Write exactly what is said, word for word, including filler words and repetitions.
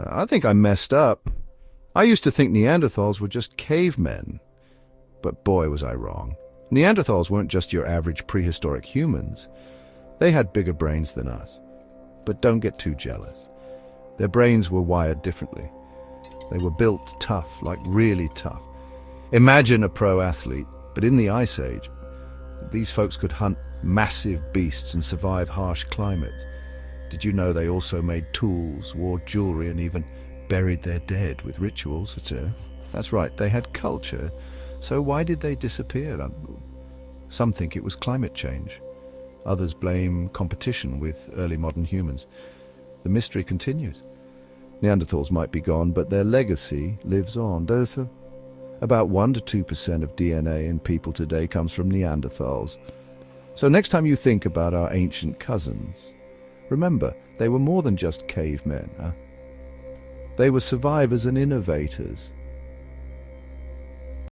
Uh, I think I messed up. I used to think Neanderthals were just cavemen. But boy, was I wrong. Neanderthals weren't just your average prehistoric humans. They had bigger brains than us. But don't get too jealous. Their brains were wired differently. They were built tough, like really tough. Imagine a pro athlete, but in the Ice Age, these folks could hunt massive beasts and survive harsh climates. Did you know they also made tools, wore jewelry, and even buried their dead with rituals? That's right, they had culture. So why did they disappear? Some think it was climate change. Others blame competition with early modern humans. The mystery continues. Neanderthals might be gone, but their legacy lives on. There's a, about one to two percent of D N A in people today comes from Neanderthals. So next time you think about our ancient cousins, remember, they were more than just cavemen. Huh? They were survivors and innovators.